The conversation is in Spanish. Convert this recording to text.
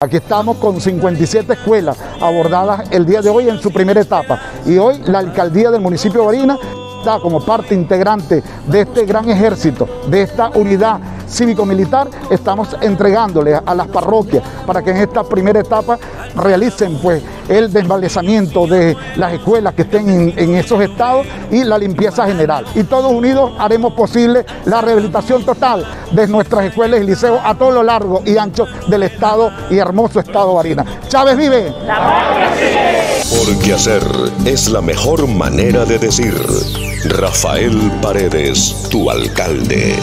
Aquí estamos con 57 escuelas abordadas el día de hoy en su primera etapa, y hoy la alcaldía del municipio de Barinas está como parte integrante de este gran ejército, de esta unidad cívico-militar. Estamos entregándoles a las parroquias para que en esta primera etapa realicen pues el desmalezamiento de las escuelas que estén en esos estados y la limpieza general. Y todos unidos haremos posible la rehabilitación total de nuestras escuelas y liceos a todo lo largo y ancho del estado y hermoso estado Barinas. ¡Chávez vive! ¡La patria sigue! Porque hacer es la mejor manera de decir. Rafael Paredes, tu alcalde.